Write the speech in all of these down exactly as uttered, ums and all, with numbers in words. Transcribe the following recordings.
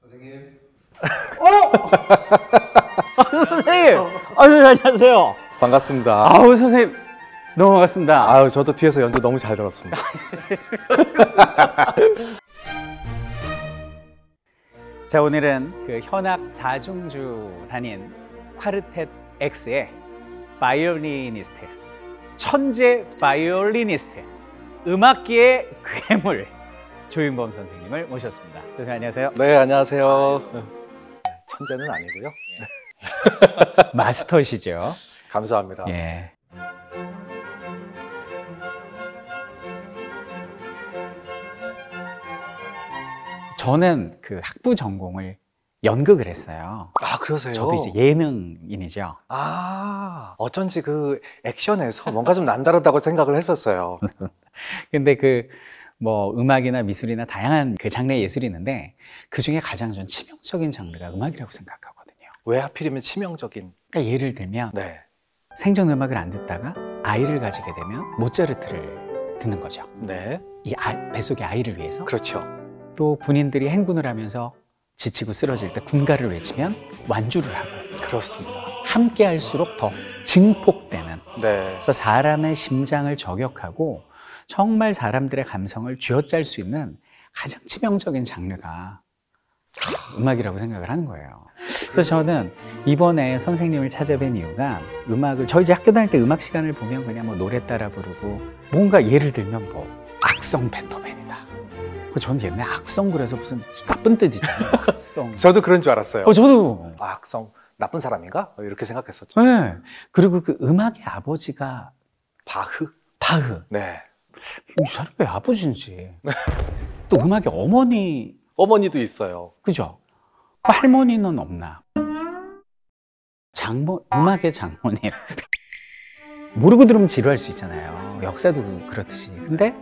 선생님. 어? 아, 선생님. 아, 선생님 안녕하세요. 반갑습니다. 아우 선생님. 너무 반갑습니다. 아우 저도 뒤에서 연주 너무 잘 들었습니다. 자, 오늘은 그 현악 사중주라는 콰르텟 X의 바이올리니스트, 천재 바이올리니스트, 음악계의 괴물 조윤범 선생님을 모셨습니다. 선생님 안녕하세요. 네, 안녕하세요. 천재는 아니고요. 마스터시죠. 감사합니다. 예. 저는 그 학부 전공을 연극을 했어요. 아, 그러세요? 저도 이제 예능인이죠. 아, 어쩐지 그 액션에서 뭔가 좀 남다르다고 생각을 했었어요. 근데 그 뭐 음악이나 미술이나 다양한 그 장르의 예술이 있는데 그 중에 가장 전 치명적인 장르가 음악이라고 생각하거든요. 왜 하필이면 치명적인? 그러니까 예를 들면 네. 생전 음악을 안 듣다가 아이를 가지게 되면 모차르트를 듣는 거죠. 네. 이 아, 뱃속의 아이를 위해서. 그렇죠. 또 군인들이 행군을 하면서 지치고 쓰러질 때 군가를 외치면 완주를 하고. 그렇습니다. 함께 할수록 더 증폭되는. 네. 그래서 사람의 심장을 저격하고 정말 사람들의 감성을 쥐어짤 수 있는 가장 치명적인 장르가 음악이라고 생각을 하는 거예요. 그래서 저는 이번에 선생님을 찾아뵌 이유가 음악을 저희 이제 학교 다닐 때 음악 시간을 보면 그냥 뭐 노래 따라 부르고 뭔가 예를 들면 뭐 악성 베토벤이다. 저는 옛날에 악성 그래서 무슨 나쁜 뜻이잖아요. 악성. 저도 그런 줄 알았어요. 어, 저도. 아, 악성 나쁜 사람인가? 이렇게 생각했었죠. 네. 그리고 그 음악의 아버지가 바흐. 바흐. 네. 이 사람이 왜 아버지인지. 또 음악의 어머니. 어머니도 있어요. 그죠? 할머니는 없나? 장모, 음악의 장모님. 모르고 들으면 지루할 수 있잖아요. 역사도 그렇듯이. 근데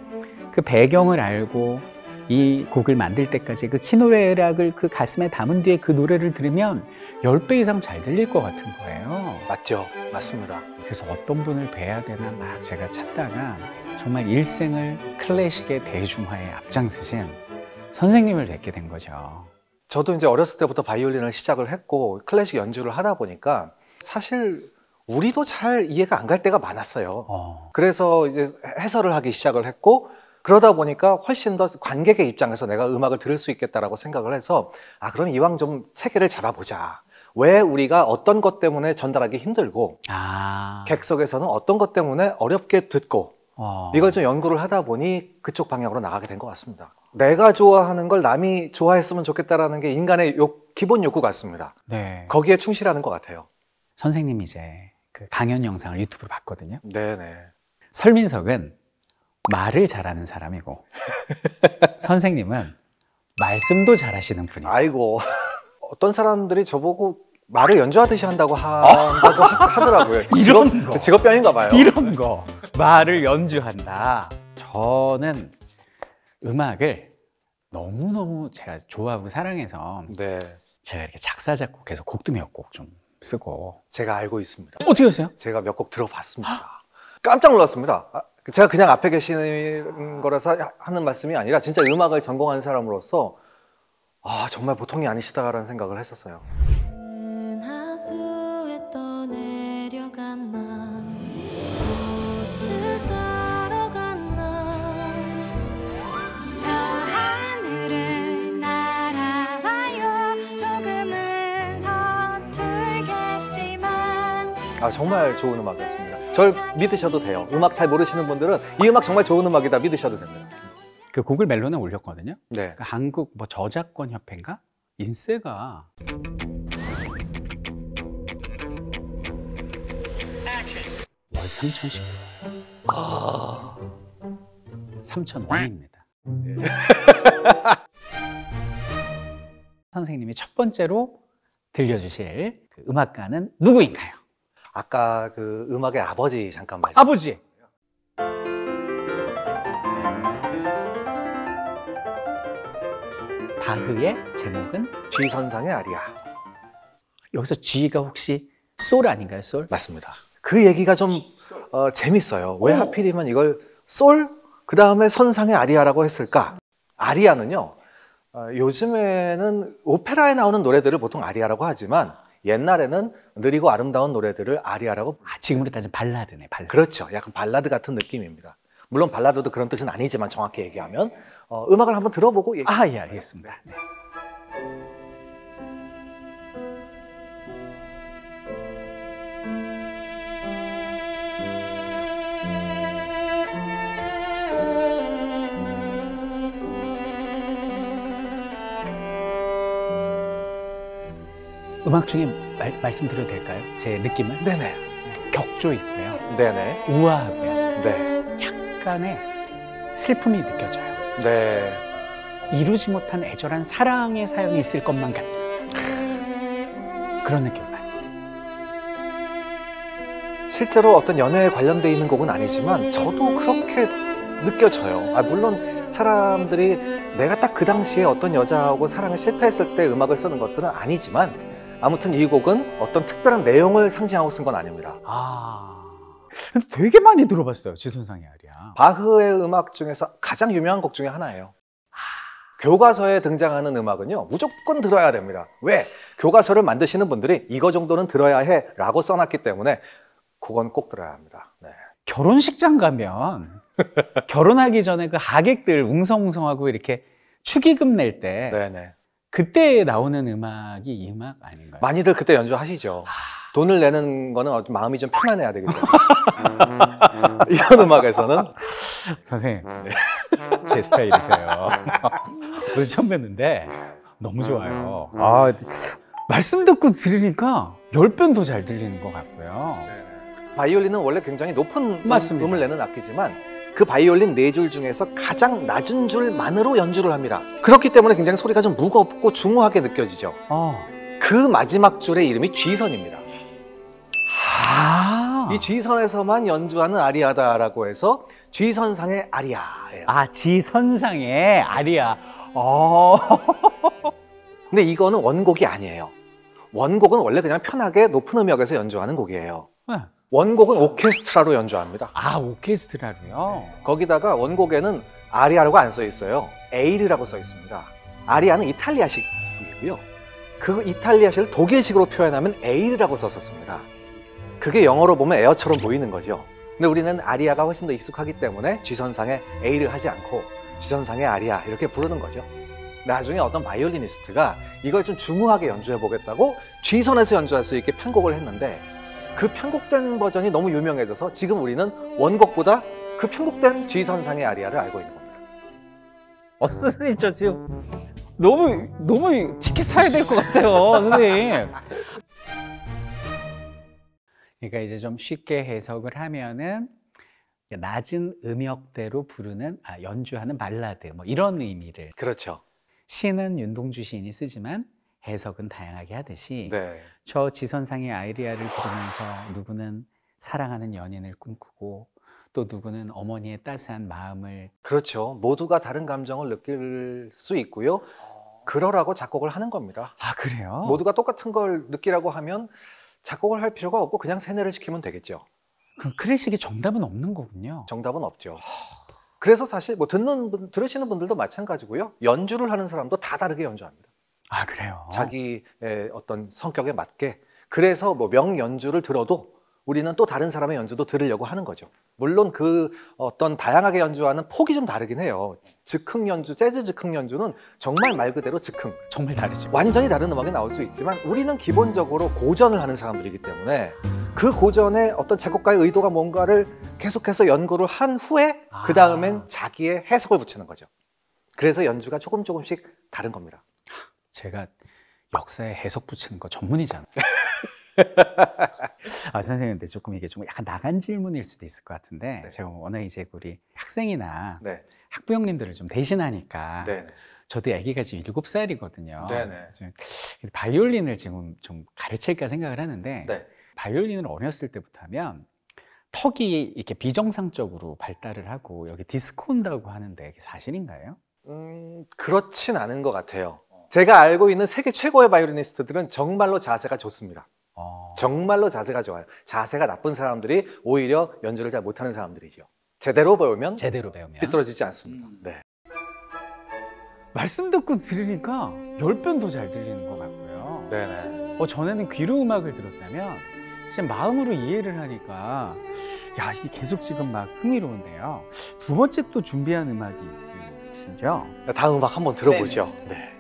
그 배경을 알고 이 곡을 만들 때까지 그 키노래락을 그 가슴에 담은 뒤에 그 노래를 들으면 열 배 이상 잘 들릴 것 같은 거예요. 맞죠? 맞습니다. 그래서 어떤 분을 뵈야 되나 막 제가 찾다가 정말 일생을 클래식의 대중화에 앞장서신 선생님을 뵙게 된 거죠. 저도 이제 어렸을 때부터 바이올린을 시작을 했고 클래식 연주를 하다 보니까 사실 우리도 잘 이해가 안 갈 때가 많았어요. 어. 그래서 이제 해설을 하기 시작을 했고 그러다 보니까 훨씬 더 관객의 입장에서 내가 음악을 들을 수 있겠다라고 생각을 해서 아, 그럼 이왕 좀 체계를 잡아보자. 왜 우리가 어떤 것 때문에 전달하기 힘들고 아. 객석에서는 어떤 것 때문에 어렵게 듣고 어. 이걸 좀 연구를 하다 보니 그쪽 방향으로 나가게 된 것 같습니다. 내가 좋아하는 걸 남이 좋아했으면 좋겠다라는 게 인간의 욕, 기본 욕구 같습니다. 네. 거기에 충실하는 것 같아요. 선생님이 이제 그 강연 영상을 유튜브로 봤거든요. 네네. 설민석은 말을 잘하는 사람이고 선생님은 말씀도 잘하시는 분이에요. 아이고, 어떤 사람들이 저보고 말을 연주하듯이 한다고 한다고 하더라고요. 이런 직업, 거 직업병인가 봐요. 이런 거 말을 연주한다. 저는 음악을 너무너무 제가 좋아하고 사랑해서 네. 제가 이렇게 작사 작곡해서 곡도 몇 곡 좀 쓰고 제가 알고 있습니다. 어떻게 하세요? 제가 몇 곡 들어봤습니다. 깜짝 놀랐습니다. 제가 그냥 앞에 계시는 거라서 하는 말씀이 아니라 진짜 음악을 전공한 사람으로서 아, 정말 보통이 아니시다라는 생각을 했었어요. 아, 정말 좋은 음악이었습니다. 절 믿으셔도 돼요. 음악 잘 모르시는 분들은 이 음악 정말 좋은 음악이다 믿으셔도 됩니다. 그 곡을 멜론에 올렸거든요. 네. 그러니까 한국 뭐 저작권 협회인가? 인세가 월 삼천씩 아... 삼천 원입니다. 네. 선생님이 첫 번째로 들려주실 그 음악가는 누구인가요? 아까 그 음악의 아버지 잠깐 말씀. 아버지. 바흐의 제목은 G선상의 아리아. 여기서 G가 혹시 솔 아닌가요? 솔? 맞습니다. 그 얘기가 좀 어, 재밌어요. 왜 오. 하필이면 이걸 솔, 그 다음에 선상의 아리아라고 했을까? 아리아는요, 어, 요즘에는 오페라에 나오는 노래들을 보통 아리아라고 하지만 옛날에는 느리고 아름다운 노래들을 아리아라고. 아, 지금으로 따지면 발라드네, 발라드. 그렇죠. 약간 발라드 같은 느낌입니다. 물론 발라드도 그런 뜻은 아니지만 정확히 얘기하면 어, 음악을 한번 들어보고 얘기... 아, 예, 알겠습니다. 네. 음악 중에 말, 말씀드려도 될까요? 제 느낌은? 네네. 격조 있고요. 네네. 우아하고요. 네. 약간의 슬픔이 느껴져요. 네. 이루지 못한 애절한 사랑의 사연이 있을 것만 같은 그런 느낌을 받습니다. 실제로 어떤 연애에 관련되어 있는 곡은 아니지만 저도 그렇게 느껴져요. 아, 물론 사람들이 내가 딱 그 당시에 어떤 여자하고 사랑을 실패했을 때 음악을 쓰는 것들은 아니지만 아무튼 이 곡은 어떤 특별한 내용을 상징하고 쓴 건 아닙니다. 아, 되게 많이 들어봤어요, 지선상의 아리아. 바흐의 음악 중에서 가장 유명한 곡 중에 하나예요. 아... 교과서에 등장하는 음악은요, 무조건 들어야 됩니다. 왜? 교과서를 만드시는 분들이 이거 정도는 들어야 해 라고 써놨기 때문에 그건 꼭 들어야 합니다. 네. 결혼식장 가면 결혼하기 전에 그 하객들 웅성웅성하고 이렇게 축의금 낼 때 네네. 그때 나오는 음악이 이 음악 아닌가요? 많이들 그때 연주하시죠. 아... 돈을 내는 거는 마음이 좀 편안해야 되기 때문에 이런 음악에서는 선생님, 네. 제 스타일이세요. 오늘 처음 뵀는데 너무 좋아요. 아, 말씀 듣고 들으니까 열 번 더 잘 들리는 것 같고요. 네네. 바이올린은 원래 굉장히 높은 맞습니다. 음을 내는 악기지만 그 바이올린 네 줄 중에서 가장 낮은 줄만으로 연주를 합니다. 그렇기 때문에 굉장히 소리가 좀 무겁고 중후하게 느껴지죠. 어. 그 마지막 줄의 이름이 G선입니다. 아. 이 G선에서만 연주하는 아리아다라고 해서 G선상의 아리아예요. 아, G선상의 아리아. 어. 근데 이거는 원곡이 아니에요. 원곡은 원래 그냥 편하게 높은 음역에서 연주하는 곡이에요. 네. 원곡은 오케스트라로 연주합니다. 아, 오케스트라로요? 네. 거기다가 원곡에는 아리아라고 안 써 있어요. 에이르라고 써 있습니다. 아리아는 이탈리아식이고요. 그 이탈리아식을 독일식으로 표현하면 에이르라고 썼었습니다. 그게 영어로 보면 에어처럼 보이는 거죠. 근데 우리는 아리아가 훨씬 더 익숙하기 때문에 G선상에 에이르 하지 않고 G선상에 아리아 이렇게 부르는 거죠. 나중에 어떤 바이올리니스트가 이걸 좀 중후하게 연주해 보겠다고 G선에서 연주할 수 있게 편곡을 했는데 그 편곡된 버전이 너무 유명해져서 지금 우리는 원곡보다 그 편곡된 G선상의 아리아를 알고 있는 겁니다. 어, 선생님 저 지금 너무 너무 티켓 사야 될 것 같아요. 선생님. 그러니까 이제 좀 쉽게 해석을 하면은 낮은 음역대로 부르는 아, 연주하는 발라드 뭐 이런 의미를. 그렇죠. 시는 윤동주 시인이 쓰지만 해석은 다양하게 하듯이 네. 저 지선상의 아리아를 부르면서 누구는 사랑하는 연인을 꿈꾸고 또 누구는 어머니의 따스한 마음을 그렇죠. 모두가 다른 감정을 느낄 수 있고요. 그러라고 작곡을 하는 겁니다. 아, 그래요? 모두가 똑같은 걸 느끼라고 하면 작곡을 할 필요가 없고 그냥 세뇌를 시키면 되겠죠. 그럼 클래식에 정답은 없는 거군요. 정답은 없죠. 그래서 사실 뭐 듣는, 들으시는 분들도 마찬가지고요. 연주를 하는 사람도 다 다르게 연주합니다. 아, 그래요? 자기의 어떤 성격에 맞게. 그래서 뭐 명연주를 들어도 우리는 또 다른 사람의 연주도 들으려고 하는 거죠. 물론 그 어떤 다양하게 연주하는 폭이 좀 다르긴 해요. 즉흥 연주, 재즈 즉흥 연주는 정말 말 그대로 즉흥. 정말 다르죠. 완전히 다른 음악이 나올 수 있지만 우리는 기본적으로 고전을 하는 사람들이기 때문에 그 고전의 어떤 작곡가의 의도가 뭔가를 계속해서 연구를 한 후에 아. 그 다음엔 자기의 해석을 붙이는 거죠. 그래서 연주가 조금 조금씩 다른 겁니다. 제가 역사에 해석 붙이는 거 전문이잖아요. 아, 선생님, 근데 조금 이게 좀 약간 나간 질문일 수도 있을 것 같은데 네. 제가 워낙 이제 우리 학생이나 네. 학부 형님들을 좀 대신하니까 네. 저도 아기가 지금 일곱 살이거든요. 네. 바이올린을 지금 좀 가르칠까 생각을 하는데 네. 바이올린을 어렸을 때부터 하면 턱이 이렇게 비정상적으로 발달을 하고 여기 디스크 온다고 하는데 이게 사실인가요? 음, 그렇진 않은 것 같아요. 제가 알고 있는 세계 최고의 바이올리니스트들은 정말로 자세가 좋습니다. 아. 정말로 자세가 좋아요. 자세가 나쁜 사람들이 오히려 연주를 잘 못하는 사람들이죠. 제대로 배우면 제대로 배우면 삐뚤어지지 않습니다. 음. 네. 말씀 듣고 들으니까 열 번 더 잘 들리는 것 같고요. 네네. 어, 전에는 귀로 음악을 들었다면 지금 마음으로 이해를 하니까 야, 이게 계속 지금 막 흥미로운데요. 두 번째 또 준비한 음악이 있으시죠? 다음 음악 한번 들어보죠. 네네. 네.